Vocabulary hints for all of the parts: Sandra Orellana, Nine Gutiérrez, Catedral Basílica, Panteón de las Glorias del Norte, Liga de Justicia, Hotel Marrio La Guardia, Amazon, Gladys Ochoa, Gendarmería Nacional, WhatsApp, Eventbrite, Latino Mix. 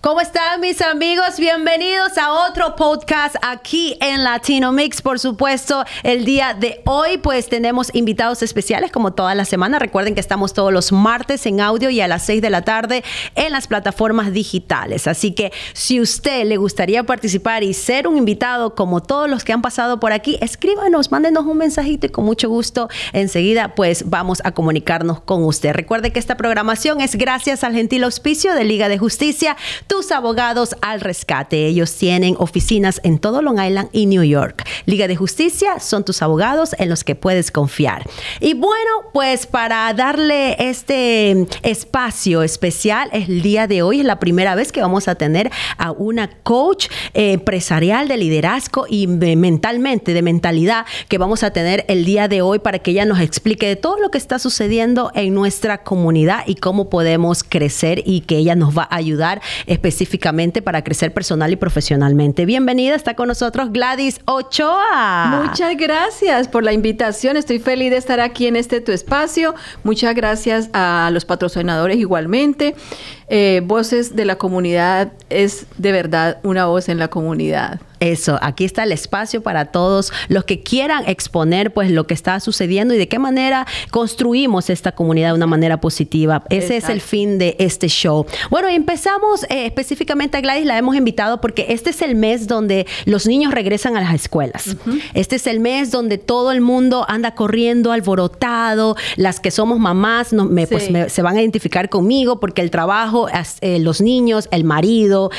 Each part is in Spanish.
¿Cómo están mis amigos? Bienvenidos a otro podcast aquí en Latino Mix. Por supuesto, el día de hoy pues tenemos invitados especiales como toda la semana. Recuerden que estamos todos los martes en audio y a las 6 de la tarde en las plataformas digitales. Así que si usted le gustaría participar y ser un invitado como todos los que han pasado por aquí, escríbanos, mándenos un mensajito y con mucho gusto enseguida pues vamos a comunicarnos con usted. Recuerde que esta programación es gracias al gentil auspicio de Liga de Justicia, tus abogados al rescate. Ellos tienen oficinas en todo Long Island y New York. Liga de Justicia son tus abogados en los que puedes confiar. Y bueno, pues para darle este espacio especial, el día de hoy es la primera vez que vamos a tener a una coach empresarial de liderazgo y de mentalidad que vamos a tener el día de hoy para que ella nos explique de todo lo que está sucediendo en nuestra comunidad y cómo podemos crecer, y que ella nos va a ayudar específicamente para crecer personal y profesionalmente. Bienvenida, está con nosotros Gladys Ochoa. Muchas gracias por la invitación. Estoy feliz de estar aquí en este tu espacio. Muchas gracias a los patrocinadores igualmente. Voces de la comunidad es de verdad una voz en la comunidad. Eso, aquí está el espacio para todos los que quieran exponer pues lo que está sucediendo y de qué manera construimos esta comunidad de una manera positiva. Ese Exacto. es el fin de este show. Bueno, empezamos específicamente a Gladys, la hemos invitado porque este es el mes donde los niños regresan a las escuelas. Este es el mes donde todo el mundo anda corriendo, alborotado. Las que somos mamás se van a identificar conmigo porque el trabajo, los niños, el marido,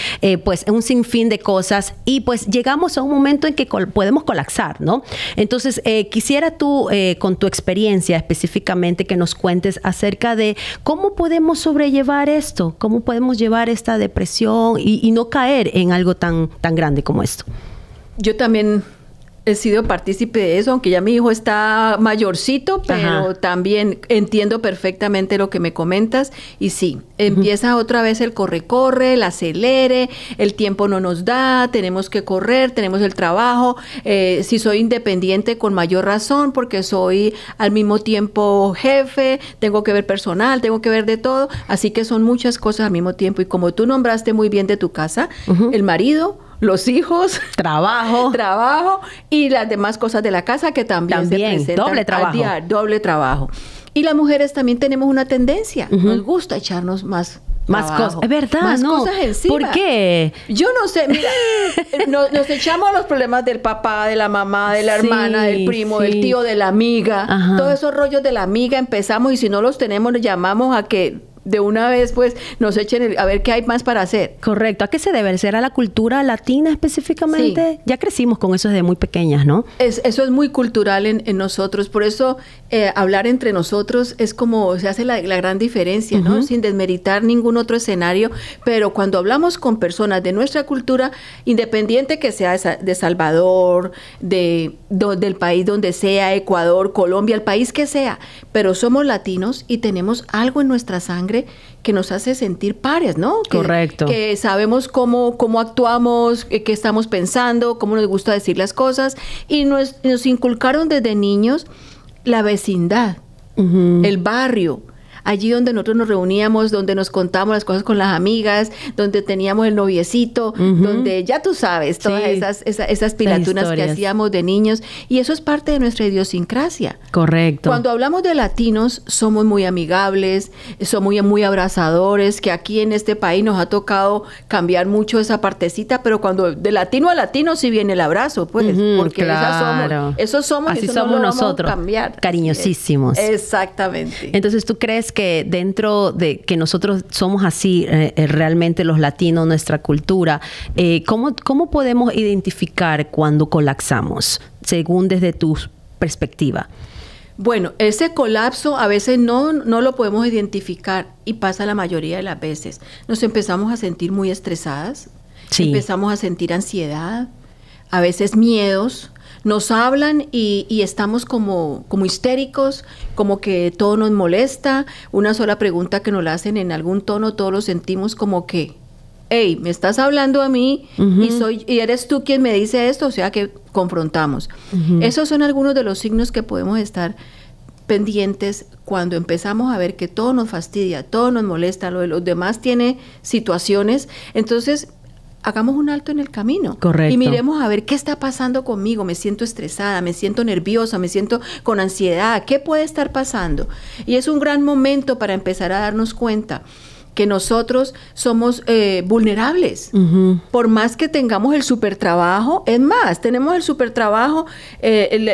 pues un sinfín de cosas, y pues llegamos a un momento en que podemos colapsar, ¿no? Entonces, quisiera tú, con tu experiencia específicamente, que nos cuentes acerca de cómo podemos sobrellevar esto, cómo podemos llevar esta depresión y no caer en algo tan grande como esto. Yo también he sido partícipe de eso, aunque ya mi hijo está mayorcito, pero también entiendo perfectamente lo que me comentas. Y sí, empieza otra vez el corre-corre, el acelere, el tiempo no nos da, tenemos que correr, tenemos el trabajo. Si soy independiente, con mayor razón, porque soy al mismo tiempo jefe, tengo que ver personal, tengo que ver de todo. Así que son muchas cosas al mismo tiempo. Y como tú nombraste muy bien de tu casa, el marido, los hijos, trabajo y las demás cosas de la casa que también se presentan. Doble trabajo. Y las mujeres también tenemos una tendencia, nos gusta echarnos más cosas. Es verdad, más cosas encima. ¿Por qué? Yo no sé, mira, nos echamos los problemas del papá, de la mamá, de la hermana, del primo, del tío, de la amiga. Todos esos rollos de la amiga empezamos, y si no los tenemos, nos llamamos a que de una vez pues nos echen a ver qué hay más para hacer. Correcto. ¿A qué se debe? ¿Será la cultura latina específicamente? Sí. Ya crecimos con eso desde muy pequeñas, ¿no? Eso es muy cultural en nosotros. Por eso hablar entre nosotros es como se hace la gran diferencia, ¿no? Sin desmeritar ningún otro escenario. Pero cuando hablamos con personas de nuestra cultura, independiente que sea de Salvador, del país donde sea, Ecuador, Colombia, el país que sea, pero somos latinos y tenemos algo en nuestra sangre que nos hace sentir pares, ¿no? Correcto. Que sabemos cómo actuamos, qué estamos pensando, cómo nos gusta decir las cosas, y nos inculcaron desde niños la vecindad, el barrio, allí donde nosotros nos reuníamos, donde nos contamos las cosas con las amigas, donde teníamos el noviecito, donde ya tú sabes, todas esas pilatunas que hacíamos de niños, y eso es parte de nuestra idiosincrasia. Correcto. Cuando hablamos de latinos, somos muy amigables, somos muy abrazadores, que aquí en este país nos ha tocado cambiar mucho esa partecita, pero cuando de latino a latino sí viene el abrazo, pues, porque eso somos nosotros, cariñosísimos. Exactamente. Entonces, ¿tú crees que dentro de que nosotros somos así, realmente los latinos, nuestra cultura, ¿cómo podemos identificar cuando colapsamos, según desde tu perspectiva? Bueno, ese colapso a veces no lo podemos identificar, y pasa la mayoría de las veces. Nos empezamos a sentir muy estresadas, empezamos a sentir ansiedad, a veces miedos. Nos hablan y estamos como histéricos, como que todo nos molesta. Una sola pregunta que nos la hacen en algún tono, todos lo sentimos como que, hey, me estás hablando a mí y eres tú quien me dice esto, o sea que confrontamos. Esos son algunos de los signos que podemos estar pendientes cuando empezamos a ver que todo nos fastidia, todo nos molesta, lo de los demás tiene situaciones, entonces hagamos un alto en el camino. Correcto. Y miremos a ver qué está pasando conmigo, me siento estresada, me siento nerviosa, me siento con ansiedad, ¿qué puede estar pasando? Y es un gran momento para empezar a darnos cuenta que nosotros somos vulnerables. Uh-huh. Por más que tengamos el super trabajo, es más, tenemos el super trabajo,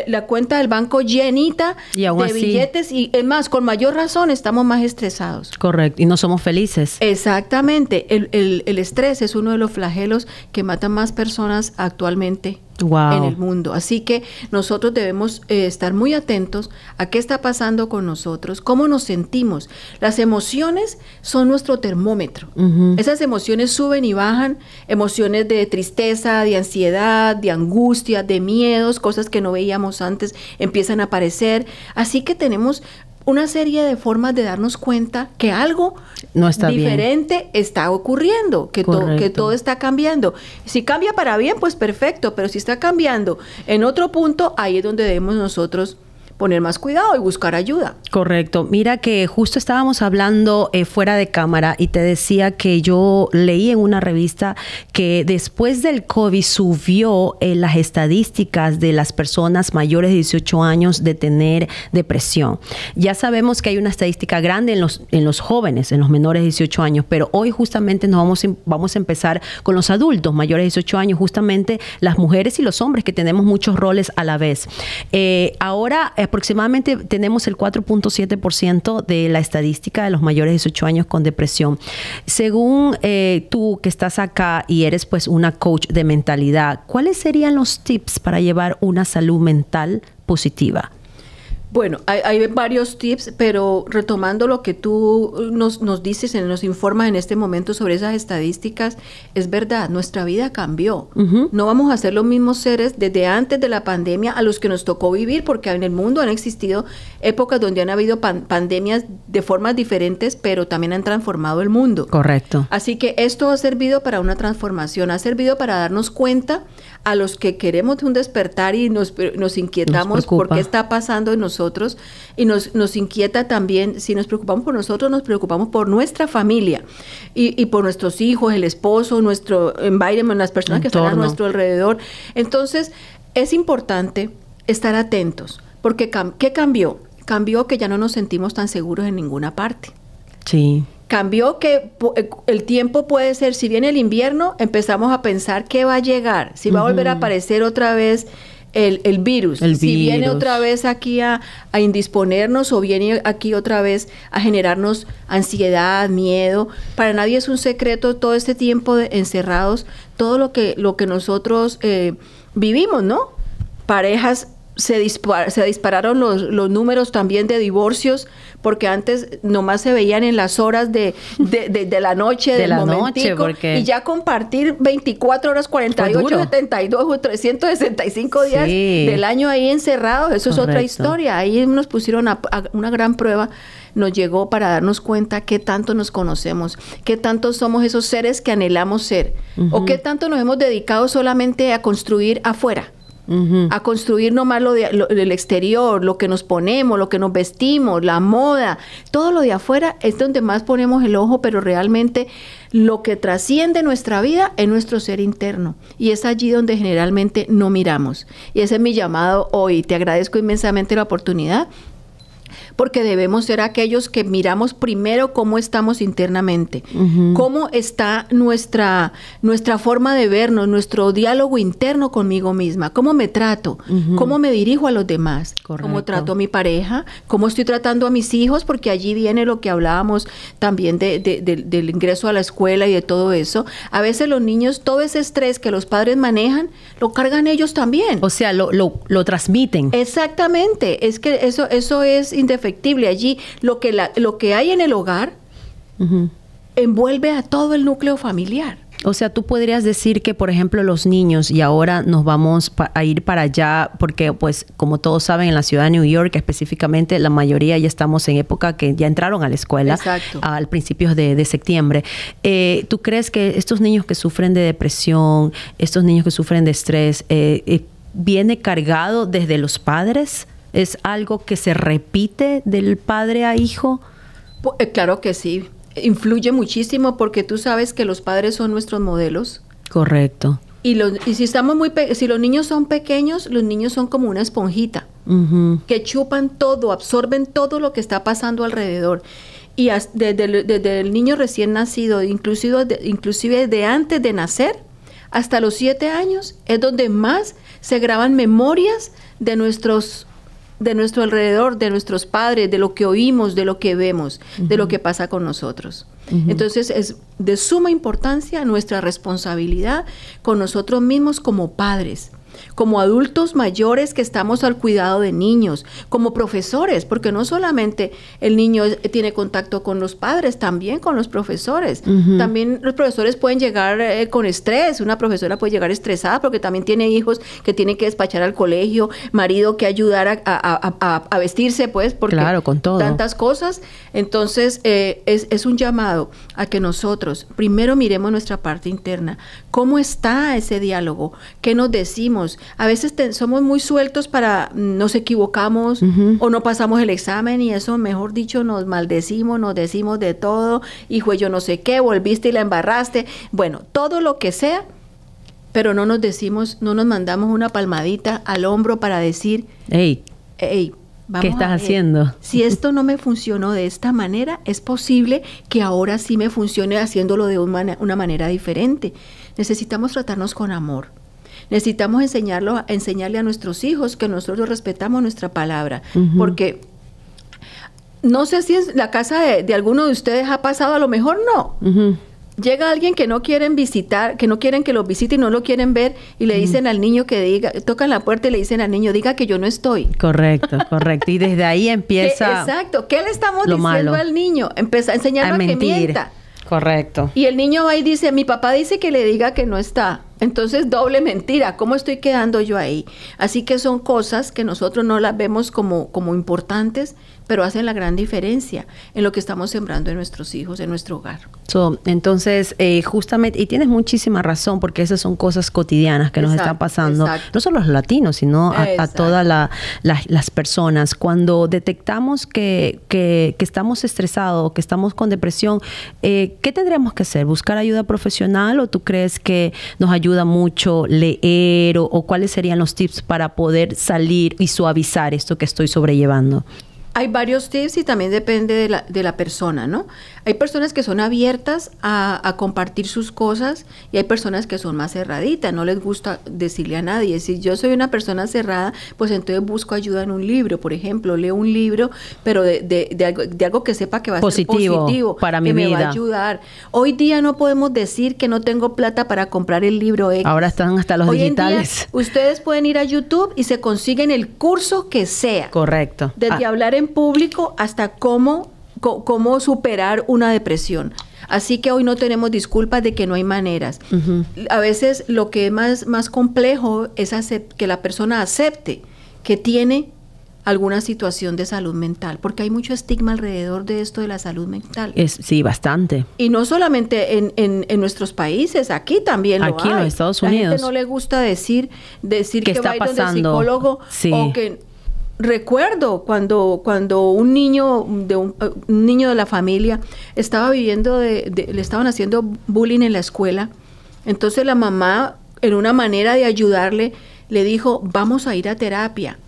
la cuenta del banco llenita de billetes, y es más, con mayor razón estamos más estresados. Correcto, y no somos felices. Exactamente, el estrés es uno de los flagelos que matan más personas actualmente. Wow. En el mundo. Así que nosotros debemos estar muy atentos a qué está pasando con nosotros, cómo nos sentimos. Las emociones son nuestro termómetro. Uh-huh. Esas emociones suben y bajan, emociones de tristeza, de ansiedad, de angustia, de miedos, cosas que no veíamos antes empiezan a aparecer. Así que tenemos una serie de formas de darnos cuenta que algo no está diferente, está ocurriendo, que todo está cambiando. Si cambia para bien, pues perfecto, pero si está cambiando en otro punto, ahí es donde debemos nosotros poner más cuidado y buscar ayuda. Correcto. Mira que justo estábamos hablando fuera de cámara y te decía que yo leí en una revista que después del COVID subió las estadísticas de las personas mayores de 18 años de tener depresión. Ya sabemos que hay una estadística grande en los jóvenes, en los menores de 18 años, pero hoy justamente nos vamos a empezar con los adultos mayores de 18 años, justamente las mujeres y los hombres que tenemos muchos roles a la vez. Ahora aproximadamente tenemos el 4.7% de la estadística de los mayores de 18 años con depresión. Según tú que estás acá y eres pues una coach de mentalidad, ¿cuáles serían los tips para llevar una salud mental positiva? Bueno, hay varios tips, pero retomando lo que tú nos dices, nos informas en este momento sobre esas estadísticas, es verdad, nuestra vida cambió. Uh-huh. No vamos a ser los mismos seres desde antes de la pandemia a los que nos tocó vivir, porque en el mundo han existido épocas donde han habido pandemias de formas diferentes, pero también han transformado el mundo. Correcto. Así que esto ha servido para una transformación, ha servido para darnos cuenta a los que queremos un despertar y nos inquietamos por qué está pasando en nosotros. Y nos inquieta también, si nos preocupamos por nosotros, nos preocupamos por nuestra familia y por nuestros hijos, el esposo, nuestro environment, las personas que están a nuestro alrededor. Entonces, es importante estar atentos, porque ¿qué cambió? Cambió que ya no nos sentimos tan seguros en ninguna parte. Sí. Cambió que el tiempo puede ser, si viene el invierno, empezamos a pensar qué va a llegar, si va a volver a aparecer otra vez el virus. Si viene otra vez aquí a indisponernos o viene aquí otra vez a generarnos ansiedad, miedo. Para nadie es un secreto todo este tiempo de encerrados, todo lo que nosotros vivimos, ¿no? Parejas, se dispararon los números también de divorcios, porque antes nomás se veían en las horas de la noche, de la noche, porque... y ya compartir 24 horas, 48, 72 o 365 días del año ahí encerrados, eso es otra historia. Ahí nos pusieron a una gran prueba, nos llegó para darnos cuenta qué tanto nos conocemos, qué tanto somos esos seres que anhelamos ser, o qué tanto nos hemos dedicado solamente a construir afuera. Uh-huh. A construir nomás el exterior, lo que nos ponemos, lo que nos vestimos, la moda, todo lo de afuera es donde más ponemos el ojo, pero realmente lo que trasciende nuestra vida es nuestro ser interno, y es allí donde generalmente no miramos. Y ese es mi llamado hoy. Te agradezco inmensamente la oportunidad, porque debemos ser aquellos que miramos primero cómo estamos internamente, cómo está nuestra forma de vernos, nuestro diálogo interno conmigo misma, cómo me trato, cómo me dirijo a los demás, cómo trato a mi pareja, cómo estoy tratando a mis hijos, porque allí viene lo que hablábamos también del ingreso a la escuela y de todo eso. A veces los niños, todo ese estrés que los padres manejan, lo cargan ellos también. O sea, lo transmiten. Exactamente, es que eso es indefendible. Allí lo que hay en el hogar envuelve a todo el núcleo familiar. O sea, tú podrías decir que, por ejemplo, los niños, y ahora nos vamos a ir para allá, porque pues como todos saben, en la ciudad de New York específicamente, la mayoría ya estamos en época que ya entraron a la escuela. Exacto. Al principio de septiembre. ¿Tú crees que estos niños que sufren de depresión, estos niños que sufren de estrés, viene cargado desde los padres? ¿Es algo que se repite del padre a hijo? Claro que sí. Influye muchísimo porque tú sabes que los padres son nuestros modelos. Correcto. Y si estamos si los niños son pequeños, los niños son como una esponjita, que chupan todo, absorben todo lo que está pasando alrededor. Y desde el niño recién nacido, inclusive de antes de nacer, hasta los 7 años, es donde más se graban memorias de nuestro alrededor, de nuestros padres, de lo que oímos, de lo que vemos, de lo que pasa con nosotros. Entonces es de suma importancia nuestra responsabilidad con nosotros mismos como padres, como adultos mayores que estamos al cuidado de niños, como profesores, porque no solamente el niño tiene contacto con los padres, también con los profesores. También los profesores pueden llegar con estrés, una profesora puede llegar estresada porque también tiene hijos que tienen que despachar al colegio, marido que ayudar a vestirse, pues, porque claro, con todo. Tantas cosas. Entonces, es un llamado a que nosotros primero miremos nuestra parte interna. ¿Cómo está ese diálogo? ¿Qué nos decimos? A veces somos muy sueltos para, nos equivocamos o no pasamos el examen y eso, mejor dicho, nos maldecimos, nos decimos de todo, hijo, yo no sé qué, volviste y la embarraste, bueno, todo lo que sea, pero no nos decimos, no nos mandamos una palmadita al hombro para decir, hey, vamos, ¿qué estás haciendo? Si esto no me funcionó de esta manera, es posible que ahora sí me funcione haciéndolo de una manera diferente. Necesitamos tratarnos con amor. Necesitamos enseñarle a nuestros hijos que nosotros respetamos nuestra palabra, porque no sé si en la casa de alguno de ustedes ha pasado, a lo mejor no. Llega alguien que no quieren visitar, que no quieren que los visite y no lo quieren ver, y le dicen al niño que diga, tocan la puerta y le dicen al niño, diga que yo no estoy. Correcto, correcto. Y desde ahí empieza. Exacto. ¿Qué le estamos diciendo al niño? Empieza a enseñarlo a que mienta. Correcto. Y el niño va y dice, mi papá dice que le diga que no está. Entonces, doble mentira. ¿Cómo estoy quedando yo ahí? Así que son cosas que nosotros no las vemos como importantes, pero hacen la gran diferencia en lo que estamos sembrando en nuestros hijos, en nuestro hogar. Entonces, justamente, y tienes muchísima razón, porque esas son cosas cotidianas que nos están pasando, no solo a los latinos, sino a todas las personas. Cuando detectamos que estamos estresados, que estamos con depresión, ¿qué tendríamos que hacer? ¿Buscar ayuda profesional o tú crees que nos ayuda mucho leer o cuáles serían los tips para poder salir y suavizar esto que estoy sobrellevando? Hay varios tips y también depende de la persona, ¿no? Hay personas que son abiertas a compartir sus cosas y hay personas que son más cerraditas, no les gusta decirle a nadie. Si yo soy una persona cerrada, pues entonces busco ayuda en un libro, por ejemplo, leo un libro, pero de algo que sepa que va a ser positivo, para mi vida, me va a ayudar. Hoy día no podemos decir que no tengo plata para comprar el libro X. Ahora están hasta los digitales. Hoy en día, ustedes pueden ir a YouTube y se consiguen el curso que sea. Correcto. Desde hablar en público hasta cómo superar una depresión. Así que hoy no tenemos disculpas de que no hay maneras. A veces lo que es más complejo es que la persona acepte que tiene alguna situación de salud mental, porque hay mucho estigma alrededor de esto de la salud mental. Sí, bastante. Y no solamente en nuestros países, aquí también lo hay. Aquí en los Estados Unidos. La gente no le gusta decir que va a ir donde el psicólogo o que... Recuerdo cuando un niño de la familia estaba viviendo, le estaban haciendo bullying en la escuela, entonces la mamá, en una manera de ayudarle, le dijo, vamos a ir a terapia.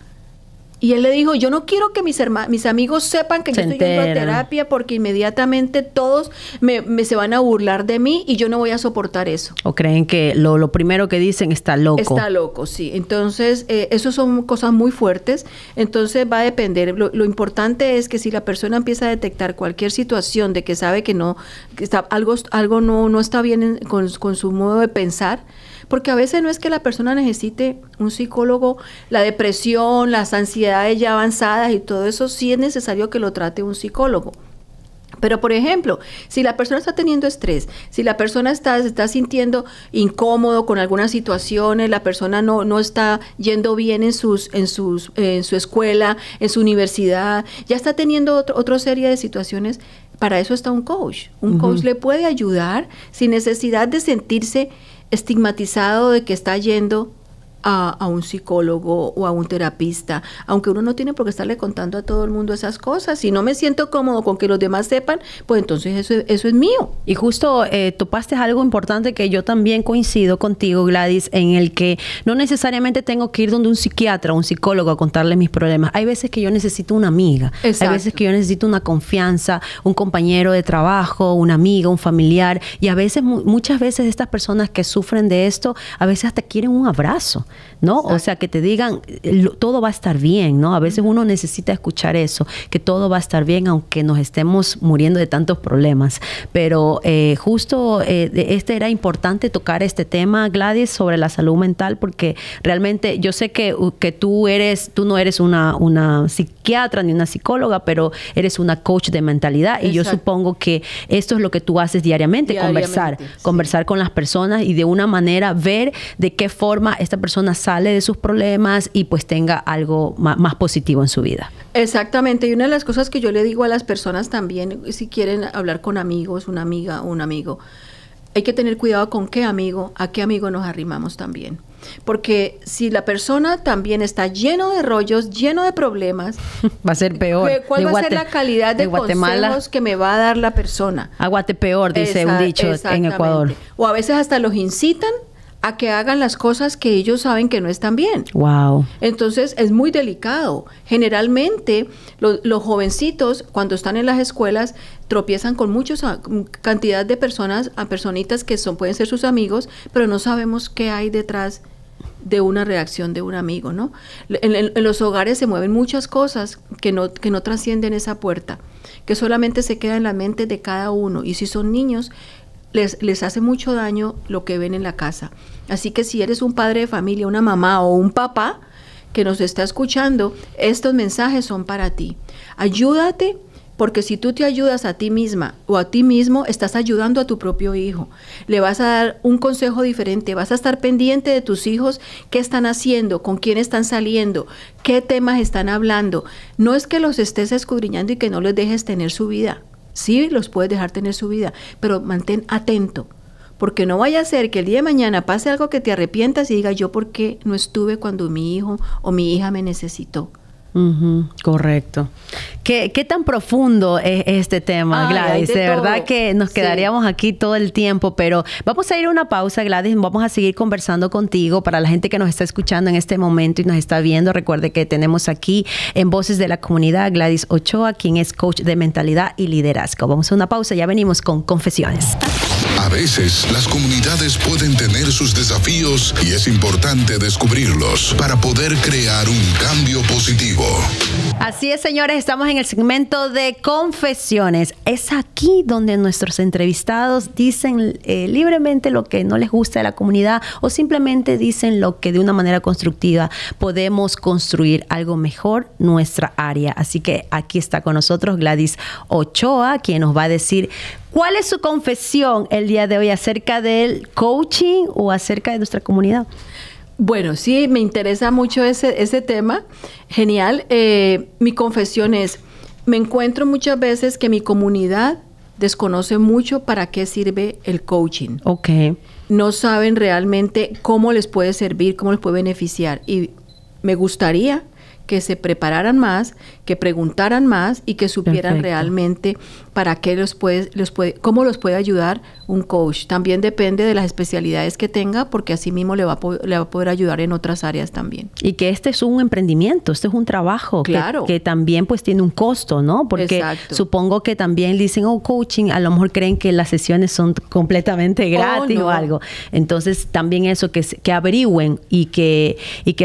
Y él le dijo, yo no quiero que mis amigos sepan que yo estoy yendo a terapia porque inmediatamente todos se van a burlar de mí y yo no voy a soportar eso. O creen que lo primero que dicen está loco. Está loco, sí. Entonces, eso son cosas muy fuertes. Entonces, va a depender. Lo importante es que si la persona empieza a detectar cualquier situación de que sabe que no, algo no está bien con su modo de pensar, porque a veces no es que la persona necesite un psicólogo, la depresión, las ansiedades ya avanzadas y todo eso, sí es necesario que lo trate un psicólogo. Pero, por ejemplo, si la persona está teniendo estrés, si la persona se está sintiendo incómodo con algunas situaciones, la persona no está yendo bien en su escuela, en su universidad, ya está teniendo otra serie de situaciones, para eso está un coach. Un coach le puede ayudar sin necesidad de sentirse estigmatizado de que está yendo a un psicólogo o a un terapista, aunque uno no tiene por qué estarle contando a todo el mundo esas cosas. Si no me siento cómodo con que los demás sepan, pues entonces eso es mío. Y justo topaste algo importante que yo también coincido contigo, Gladys, en el que no necesariamente tengo que ir donde un psiquiatra o un psicólogo a contarles mis problemas. Hay veces que yo necesito una amiga. Exacto. Hay veces que yo necesito una confianza, un compañero de trabajo, una amiga, un familiar, y a veces, muchas veces estas personas que sufren de esto, a veces hasta quieren un abrazo, ¿no? Exacto. O sea, que te digan, todo va a estar bien, ¿no? A veces uno necesita escuchar eso, que todo va a estar bien, aunque nos estemos muriendo de tantos problemas. Pero justo era importante tocar este tema, Gladys, sobre la salud mental, porque realmente yo sé que tú no eres una psiquiatra ni una psicóloga, pero eres una coach de mentalidad. Exacto. Y yo supongo que esto es lo que tú haces diariamente, conversar con las personas y de una manera ver de qué forma esta persona sale de sus problemas y pues tenga algo más positivo en su vida. Exactamente, y una de las cosas que yo le digo a las personas también, si quieren hablar con amigos, una amiga o un amigo, hay que tener cuidado con qué amigo, a qué amigo nos arrimamos también. Porque si la persona también está lleno de rollos, lleno de problemas, va a ser peor. ¿Cuál va a ser la calidad de consejos que me va a dar la persona? Aguate peor, dice un dicho en Ecuador. O a veces hasta los incitan a que hagan las cosas que ellos saben que no están bien. Wow. Entonces es muy delicado. Generalmente los jovencitos cuando están en las escuelas tropiezan con mucha cantidad de personas, personitas que pueden ser sus amigos, pero no sabemos qué hay detrás de una reacción de un amigo, ¿no? En los hogares se mueven muchas cosas que no trascienden esa puerta, que solamente se queda en la mente de cada uno, y si son niños les hace mucho daño lo que ven en la casa. Así que si eres un padre de familia, una mamá o un papá que nos está escuchando, estos mensajes son para ti. Ayúdate, porque si tú te ayudas a ti misma o a ti mismo, estás ayudando a tu propio hijo. Le vas a dar un consejo diferente, vas a estar pendiente de tus hijos, qué están haciendo, con quién están saliendo, qué temas están hablando. No es que los estés escudriñando y que no les dejes tener su vida. Sí, los puedes dejar tener su vida, pero mantén atento, porque no vaya a ser que el día de mañana pase algo que te arrepientas y digas, yo por qué no estuve cuando mi hijo o mi hija me necesitó. Correcto. ¿Qué tan profundo es este tema, Gladys? De verdad que nos quedaríamos aquí todo el tiempo, pero vamos a ir a una pausa, Gladys. Vamos a seguir conversando contigo. Para la gente que nos está escuchando en este momento y nos está viendo, recuerde que tenemos aquí en Voces de la Comunidad Gladys Ochoa, quien es coach de mentalidad y liderazgo. Vamos a una pausa, ya venimos con Confesiones. A veces las comunidades pueden tener sus desafíos y es importante descubrirlos para poder crear un cambio positivo. Así es, señores, estamos en el segmento de Confesiones. Es aquí donde nuestros entrevistados dicen libremente lo que no les gusta de la comunidad, o simplemente dicen lo que de una manera constructiva podemos construir algo mejor nuestra área. Así que aquí está con nosotros Gladys Ochoa, quien nos va a decir cuál es su confesión el día de hoy acerca del coaching o acerca de nuestra comunidad. Bueno, sí, me interesa mucho ese tema. Genial. Mi confesión es, me encuentro muchas veces que mi comunidad desconoce mucho para qué sirve el coaching. Ok. No saben realmente cómo les puede servir, cómo les puede beneficiar. Y me gustaría que se prepararan más, que preguntaran más y que supieran realmente para qué cómo los puede ayudar un coach. También depende de las especialidades que tenga, porque así mismo le va a poder ayudar en otras áreas también. Y que este es un emprendimiento, este es un trabajo, claro, que también pues tiene un costo, ¿no? Porque exacto, supongo que también dicen, oh, coaching, a lo mejor creen que las sesiones son completamente gratis, oh, no, o algo. Entonces también eso, que averigüen y que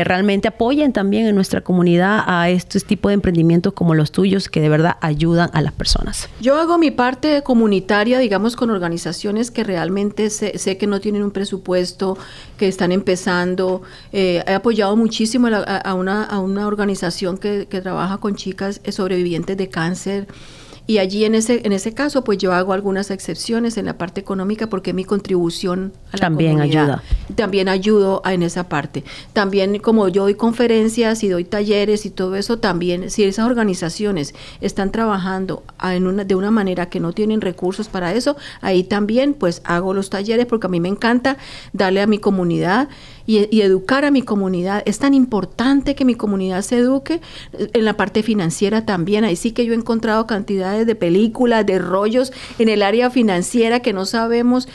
realmente apoyen también en nuestra comunidad a estos tipos de emprendimientos como los tuyos, que de verdad ayudan a las personas. Yo hago mi parte comunitaria, digamos, con organizaciones que realmente sé que no tienen un presupuesto, que están empezando. He apoyado muchísimo a una organización que trabaja con chicas sobrevivientes de cáncer. Y allí en ese caso, pues yo hago algunas excepciones en la parte económica, porque mi contribución a la comunidad también ayuda. también ayudo en esa parte. También, como yo doy conferencias y doy talleres y todo eso, también si esas organizaciones están trabajando en de una manera que no tienen recursos para eso, ahí también pues hago los talleres, porque a mí me encanta darle a mi comunidad y educar a mi comunidad. Es tan importante que mi comunidad se eduque en la parte financiera también. Ahí sí que yo he encontrado cantidades de películas, de rollos en el área financiera que no sabemos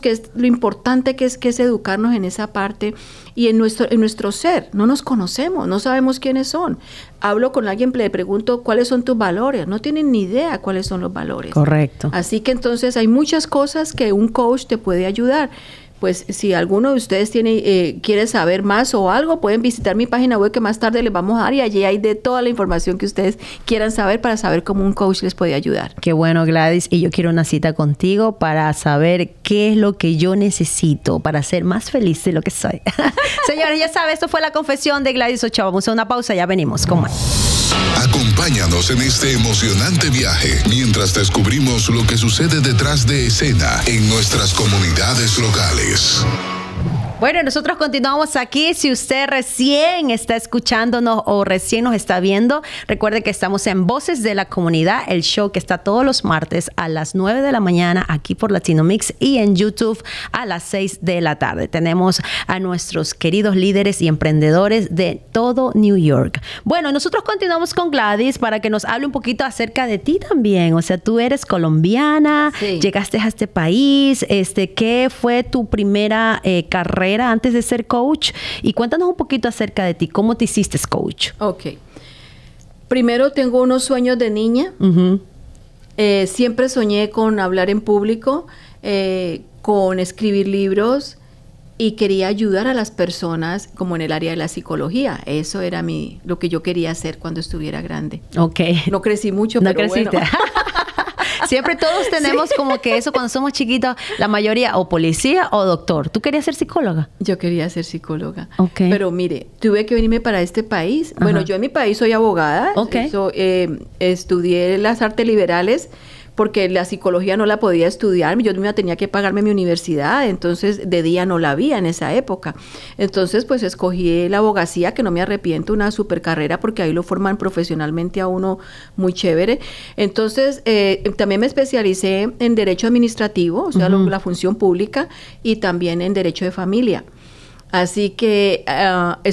qué es lo importante que es educarnos en esa parte y en nuestro ser. No nos conocemos, no sabemos quiénes son. Hablo con alguien, le pregunto cuáles son tus valores, no tienen ni idea cuáles son los valores. Correcto. Así que entonces hay muchas cosas que un coach te puede ayudar. Pues si alguno de ustedes quiere saber más o algo, pueden visitar mi página web que más tarde les vamos a dar, y allí hay de toda la información que ustedes quieran saber para saber cómo un coach les puede ayudar. Qué bueno, Gladys, y yo quiero una cita contigo para saber qué es lo que yo necesito para ser más feliz de lo que soy. Señores, ya saben, esto fue La Confesión de Gladys Ochoa. Vamos a una pausa, ya venimos con más. Acompáñanos en este emocionante viaje mientras descubrimos lo que sucede detrás de escena en nuestras comunidades locales. Bueno, nosotros continuamos aquí. Si usted recién está escuchándonos o recién nos está viendo, recuerde que estamos en Voces de la Comunidad, el show que está todos los martes a las 9 de la mañana aquí por Latino Mix, y en YouTube a las 6 de la tarde. Tenemos a nuestros queridos líderes y emprendedores de todo New York. Bueno, nosotros continuamos con Gladys para que nos hable un poquito acerca de ti también. O sea, tú eres colombiana, sí. Llegaste a este país. ¿Qué fue tu primera carrera antes de ser coach? Y cuéntanos un poquito acerca de ti, ¿cómo te hiciste coach? Ok. Primero, tengo unos sueños de niña. Siempre soñé con hablar en público, con escribir libros, y quería ayudar a las personas como en el área de la psicología. Eso era lo que yo quería hacer cuando estuviera grande. Ok. No crecí mucho, no, pero creciste. Bueno. Siempre todos tenemos, sí, como que eso cuando somos chiquitos, la mayoría o policía o doctor. ¿Tú querías ser psicóloga? Yo quería ser psicóloga. Okay. Pero mire, tuve que venirme para este país. Ajá. Bueno, yo en mi país soy abogada. Okay. Estudié las artes liberales, porque la psicología no la podía estudiar, yo misma tenía que pagarme mi universidad, entonces de día no la vi en esa época. Entonces pues escogí la abogacía, que no me arrepiento, una super carrera, porque ahí lo forman profesionalmente a uno muy chévere. Entonces también me especialicé en derecho administrativo, o sea, la función pública, y también en derecho de familia. Así que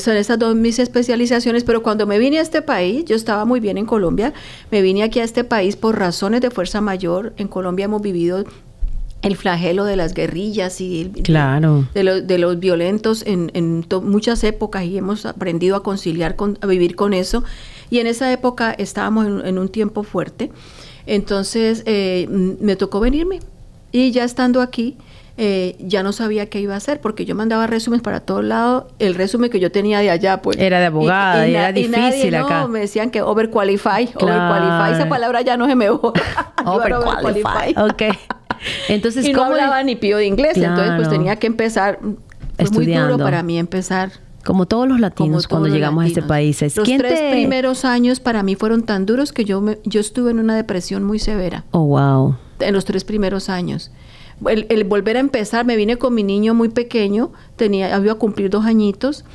son esas dos mis especializaciones. Pero cuando me vine a este país, yo estaba muy bien en Colombia, me vine aquí a este país por razones de fuerza mayor. En Colombia hemos vivido el flagelo de las guerrillas y claro, de los violentos en muchas épocas, y hemos aprendido a conciliar, a vivir con eso. Y en esa época estábamos en un tiempo fuerte. Entonces me tocó venirme, y ya estando aquí, ya no sabía qué iba a hacer, porque yo mandaba resúmenes para todos lados. El resumen que yo tenía de allá, pues, era de abogada, y era difícil. Nadie, acá. No, me decían que overqualified, claro. Overqualified, esa palabra ya no se me borra. Overqualified. Ok. Entonces, y no hablaba ni pío de inglés, claro. Entonces pues tenía que empezar, pues, muy duro para mí empezar. Como todos los latinos cuando llegamos a este país. Los tres primeros años para mí fueron tan duros que yo estuve en una depresión muy severa. Oh, wow. En los 3 primeros años. El volver a empezar, me vine con mi niño muy pequeño, iba a cumplir 2 añitos,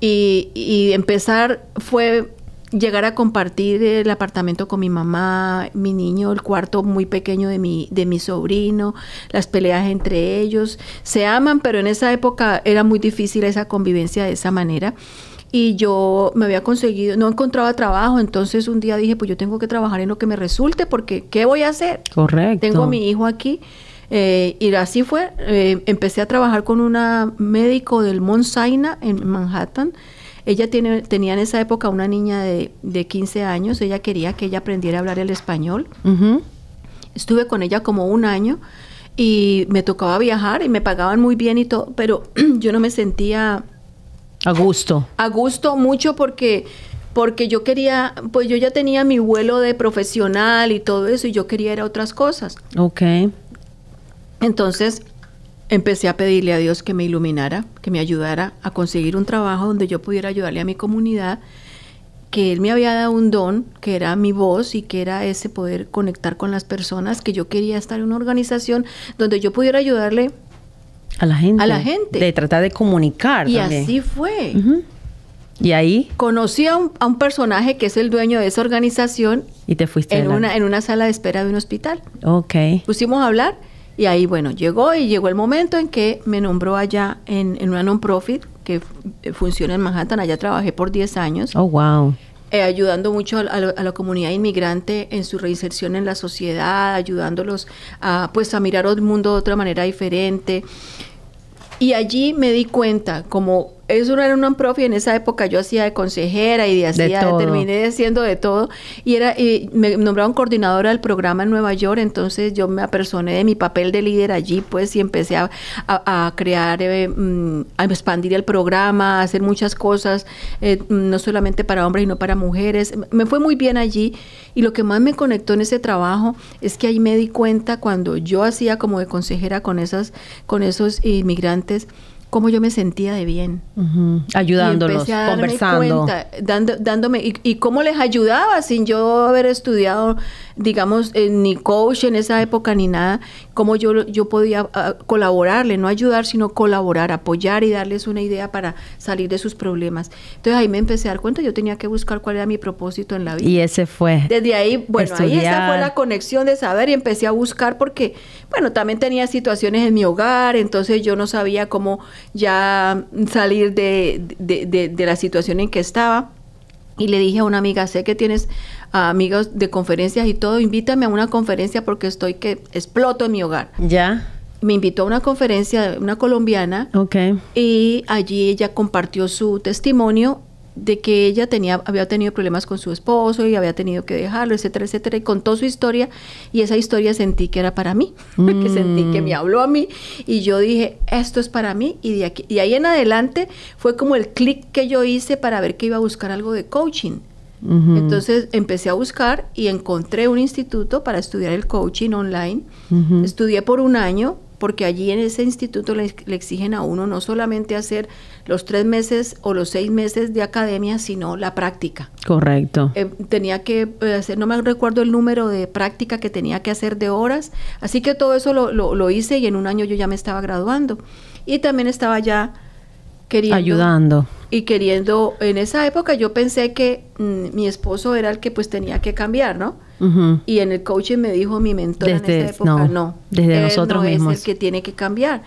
y empezar fue llegar a compartir el apartamento con mi mamá, mi niño, el cuarto muy pequeño de mi sobrino, las peleas entre ellos. Se aman, pero en esa época era muy difícil esa convivencia de esa manera. Y yo me había conseguido, no encontraba trabajo, entonces un día dije, pues yo tengo que trabajar en lo que me resulte, porque ¿qué voy a hacer? Correcto. Tengo a mi hijo aquí. Y así fue. Empecé a trabajar con una médico del Mount Sinai en Manhattan. Ella tenía en esa época una niña de 15 años. Ella quería que ella aprendiera a hablar el español. Estuve con ella como un año, y me tocaba viajar, y me pagaban muy bien y todo, pero yo no me sentía a gusto. A gusto mucho, porque yo quería, pues yo ya tenía mi vuelo de profesional y todo eso, y yo quería ir a otras cosas. Ok. Entonces empecé a pedirle a Dios que me iluminara, que me ayudara a conseguir un trabajo donde yo pudiera ayudarle a mi comunidad, que Él me había dado un don, que era mi voz, y que era ese poder conectar con las personas, que yo quería estar en una organización donde yo pudiera ayudarle a la gente. A la gente. De tratar de comunicar. Y también. Así fue. Uh-huh. Y ahí conocí a un personaje que es el dueño de esa organización. Y te fuiste en una sala de espera de un hospital. Ok. Pusimos a hablar y ahí, bueno, llegó el momento en que me nombró allá en una non-profit que funciona en Manhattan. Allá trabajé por 10 años. Oh, wow. Ayudando mucho a la comunidad inmigrante en su reinserción en la sociedad, ayudándolos a, pues, a mirar el mundo de otra manera diferente. Y allí me di cuenta, como eso era un non-profit, en esa época yo hacía de consejera y terminé haciendo de todo. Y me nombraron coordinadora del programa en Nueva York, entonces yo me apersoné de mi papel de líder allí, pues, y empecé a crear, a expandir el programa, a hacer muchas cosas, no solamente para hombres, sino para mujeres. Me fue muy bien allí y lo que más me conectó en ese trabajo es que ahí me di cuenta cuando yo hacía como de consejera con esos inmigrantes, cómo yo me sentía de bien. Uh-huh. Ayudándolos, conversando. Cuenta, dándome, y cómo les ayudaba sin yo haber estudiado, digamos, ni coach en esa época ni nada. Cómo yo podía colaborarle, no ayudar, sino colaborar, apoyar y darles una idea para salir de sus problemas. Entonces ahí me empecé a dar cuenta, yo tenía que buscar cuál era mi propósito en la vida. Y ese fue. Desde ahí, bueno, estudiar. Ahí esa fue la conexión de saber y empecé a buscar porque, bueno, también tenía situaciones en mi hogar, entonces yo no sabía cómo ya salir de la situación en que estaba. Y le dije a una amiga, sé que tienes amigos de conferencias y todo, invítame a una conferencia porque estoy que exploto en mi hogar. Ya. Me invitó a una conferencia, una colombiana. Ok. Y allí ella compartió su testimonio de que ella había tenido problemas con su esposo y había tenido que dejarlo, etcétera, etcétera, y contó su historia, y esa historia sentí que era para mí, que sentí que me habló a mí, y yo dije, esto es para mí, y ahí en adelante fue como el clic que yo hice para ver que iba a buscar algo de coaching. Entonces empecé a buscar y encontré un instituto para estudiar el coaching online. Estudié por un año, porque allí en ese instituto le exigen a uno no solamente hacer los 3 meses o los 6 meses de academia, sino la práctica. Correcto. Tenía que hacer, no me recuerdo el número de práctica que tenía que hacer de horas, así que todo eso lo hice y en un año yo ya me estaba graduando. Y también estaba ya queriendo... Ayudando. Y queriendo, en esa época yo pensé que mi esposo era el que pues tenía que cambiar, ¿no? Y en el coaching me dijo mi mentor desde, en esa época, no, desde nosotros no mismos. Es el que tiene que cambiar.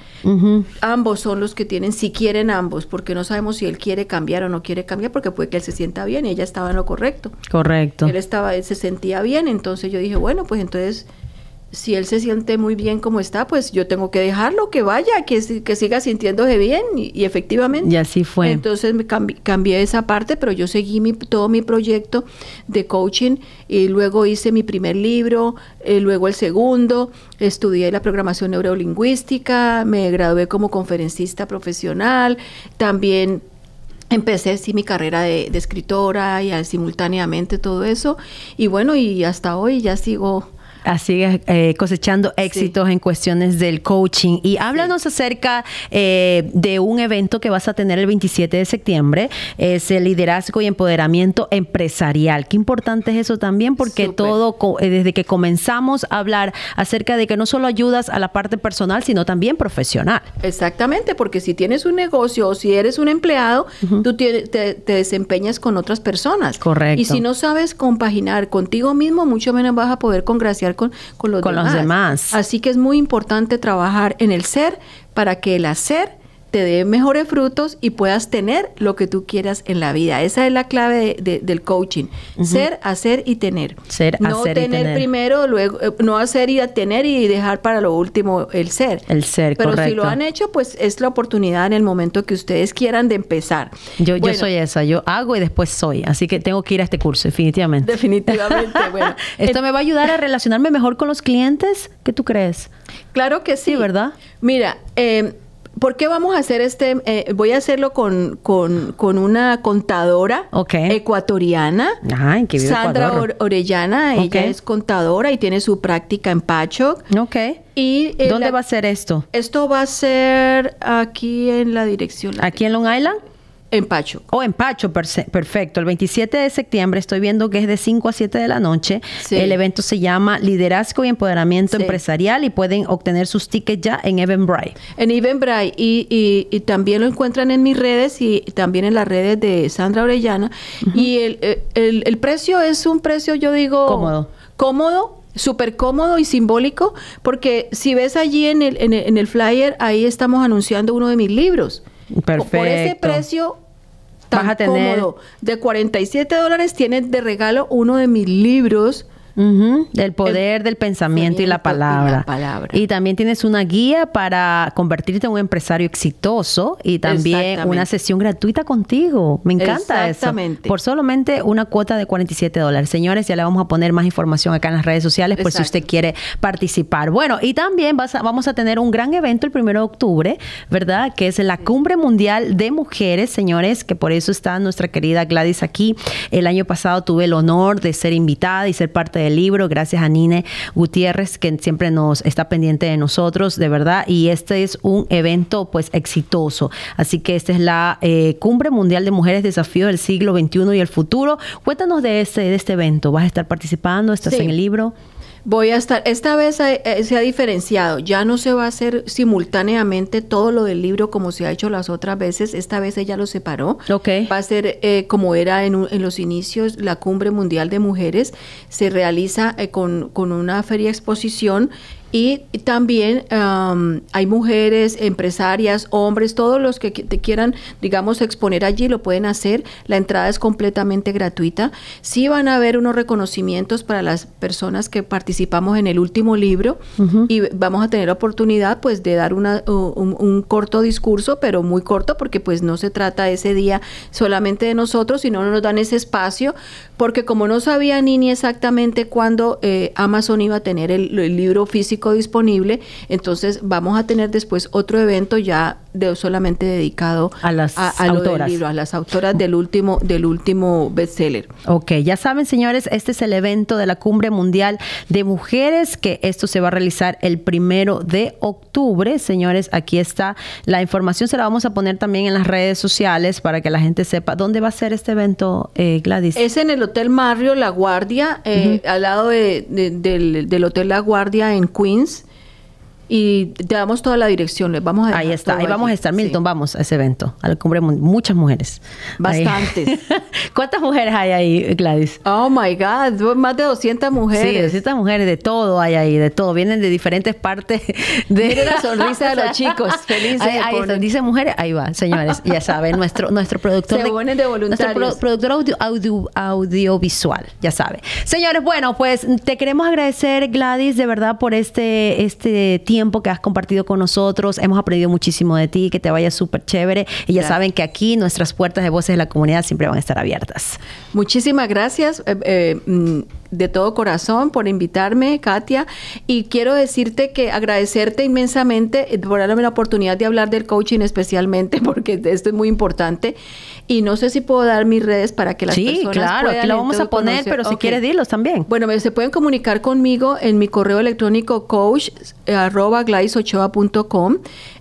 Ambos son los que tienen, si quieren ambos, porque no sabemos si él quiere cambiar o no quiere cambiar, porque puede que él se sienta bien y ella estaba en lo correcto. Correcto. Él se sentía bien, entonces yo dije, bueno, pues entonces... Si él se siente muy bien como está, pues yo tengo que dejarlo, que vaya, que siga sintiéndose bien y efectivamente. Y así fue. Entonces me cambié esa parte, pero yo seguí todo mi proyecto de coaching y luego hice mi primer libro, luego el segundo, estudié la programación neurolingüística, me gradué como conferencista profesional, también... Empecé, sí, mi carrera de escritora y simultáneamente todo eso. Y bueno, y hasta hoy ya sigo... Así cosechando éxitos en cuestiones del coaching. Y háblanos acerca de un evento que vas a tener el 27 de septiembre. Es el liderazgo y empoderamiento empresarial. Qué importante es eso también, porque desde que comenzamos a hablar acerca de que no solo ayudas a la parte personal, sino también profesional. Exactamente, porque si tienes un negocio o si eres un empleado, tú te desempeñas con otras personas. Correcto. Y si no sabes compaginar contigo mismo, mucho menos vas a poder congraciar con los demás. Así que es muy importante trabajar en el ser para que el hacer te dé mejores frutos y puedas tener lo que tú quieras en la vida. Esa es la clave del coaching. Ser, hacer y tener. Ser, no hacer tener y tener. Primero, luego, no hacer y tener y dejar para lo último el ser. El ser, pero correcto. Si lo han hecho, pues es la oportunidad en el momento que ustedes quieran de empezar. Yo soy esa, yo hago y después soy. Así que tengo que ir a este curso, definitivamente. Definitivamente, bueno. ¿Esto me va a ayudar a relacionarme mejor con los clientes? ¿Qué tú crees? Claro que sí. ¿Verdad? Mira, ¿por qué vamos a hacer este? Voy a hacerlo con una contadora ecuatoriana. Ay, qué bien. Sandra Orellana, ella es contadora y tiene su práctica en Pacho. Y ¿dónde va a ser esto? Esto va a ser aquí en la dirección. ¿Aquí en Long Island? Empacho. O Empacho, perfecto. El 27 de septiembre estoy viendo que es de 5 a 7 de la noche. Sí. El evento se llama Liderazgo y Empoderamiento Empresarial y pueden obtener sus tickets ya en Eventbrite. En Eventbrite. Y también lo encuentran en mis redes y también en las redes de Sandra Orellana. Y el precio es un precio, yo digo... Cómodo. Cómodo. Súper cómodo y simbólico, porque si ves allí en el flyer, ahí estamos anunciando uno de mis libros. Perfecto. Por ese precio tan vas a tener... cómodo, de $47 tienes de regalo uno de mis libros. Del poder del pensamiento y la palabra. Y también tienes una guía para convertirte en un empresario exitoso y también una sesión gratuita contigo. Me encanta eso. Por solamente una cuota de $47. Señores, ya le vamos a poner más información acá en las redes sociales por si usted quiere participar. Bueno, y también vamos a tener un gran evento el 1 de octubre, ¿verdad? Que es la Cumbre Mundial de Mujeres, señores, que por eso está nuestra querida Gladys aquí. El año pasado tuve el honor de ser invitada y ser parte de el libro, gracias a Nine Gutiérrez, que siempre nos está pendiente de nosotros, de verdad, y este es un evento pues exitoso, así que esta es la Cumbre Mundial de Mujeres, Desafíos del Siglo XXI y el Futuro. Cuéntanos de este evento. ¿Vas a estar participando? ¿Estás en el libro? Voy a estar, esta vez se ha diferenciado, ya no se va a hacer simultáneamente todo lo del libro como se ha hecho las otras veces, esta vez ella lo separó, va a ser como era en los inicios, la Cumbre Mundial de Mujeres, se realiza con una feria exposición. Y también hay mujeres, empresarias, hombres, todos los que te quieran, digamos, exponer allí, lo pueden hacer. La entrada es completamente gratuita. Sí van a haber unos reconocimientos para las personas que participamos en el último libro y vamos a tener la oportunidad, pues, de dar un corto discurso, pero muy corto, porque, pues, no se trata ese día solamente de nosotros, sino nos dan ese espacio, porque como no sabía Nini exactamente cuándo Amazon iba a tener el libro físico disponible, entonces vamos a tener después otro evento ya solamente dedicado a lo del libro, a las autoras del último bestseller. Ok, ya saben, señores, este es el evento de la Cumbre Mundial de Mujeres, que esto se va a realizar el 1 de octubre, señores. Aquí está la información, se la vamos a poner también en las redes sociales para que la gente sepa dónde va a ser este evento, Gladys. Es en el Hotel Marrio La Guardia, al lado del Hotel La Guardia en Queens, y te damos toda la dirección, les vamos a... Ahí está, ahí vamos a estar, Milton, vamos a ese evento, a la Cumbre Mundial. Muchas mujeres. Bastantes. ¿Cuántas mujeres hay ahí, Gladys? Oh my God, más de 200 mujeres. Sí, 200 mujeres, de todo hay ahí, de todo. Vienen de diferentes partes. Miren la sonrisa de los chicos, felices. Ahí están, dice mujeres, ahí va, señores, ya saben, nuestro productor. Se unen de voluntarios. Nuestro productor audiovisual, ya sabe. Señores, bueno, pues te queremos agradecer, Gladys, de verdad, por este tiempo que has compartido con nosotros. Hemos aprendido muchísimo de ti, que te vaya súper chévere, y ya saben que aquí nuestras puertas de Voces de la Comunidad siempre van a estar abiertas. Muchísimas gracias de todo corazón por invitarme, Katia, y quiero decirte que agradecerte inmensamente por darme la oportunidad de hablar del coaching, especialmente porque esto es muy importante, y no sé si puedo dar mis redes para que las personas claro, puedan, aquí lo vamos a poner, pero si quieres dilos también. Bueno, se pueden comunicar conmigo en mi correo electrónico coach@gladysochoa.com,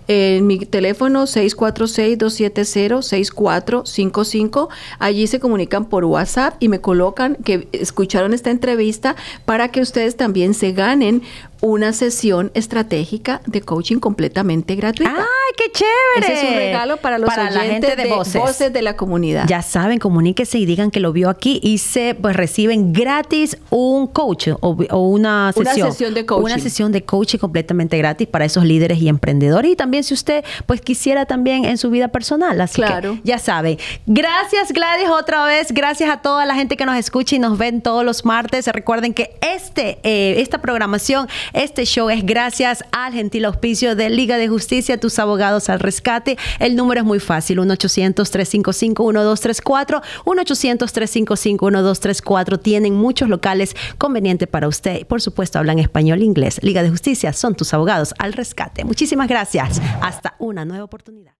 en mi teléfono 646-270-6455. Allí se comunican por WhatsApp y me colocan que escucharon esta entrevista para que ustedes también se ganen una sesión estratégica de coaching completamente gratuita. ¡Ay, qué chévere! Ese es un regalo para los oyentes, la gente de Voces de la Comunidad. Ya saben, comuníquese y digan que lo vio aquí y pues reciben gratis un coach o una sesión. Una sesión de coaching. Una sesión de coaching completamente gratis para esos líderes y emprendedores, y también si usted pues quisiera también en su vida personal. Así que ya saben. Gracias, Gladys, otra vez. Gracias a toda la gente que nos escucha y nos ven todos los martes. Recuerden que esta programación... Este show es gracias al gentil auspicio de Liga de Justicia, tus abogados al rescate. El número es muy fácil, 1-800-355-1234, 1-800-355-1234. Tienen muchos locales convenientes para usted. Por supuesto, hablan español e inglés. Liga de Justicia, son tus abogados al rescate. Muchísimas gracias. Hasta una nueva oportunidad.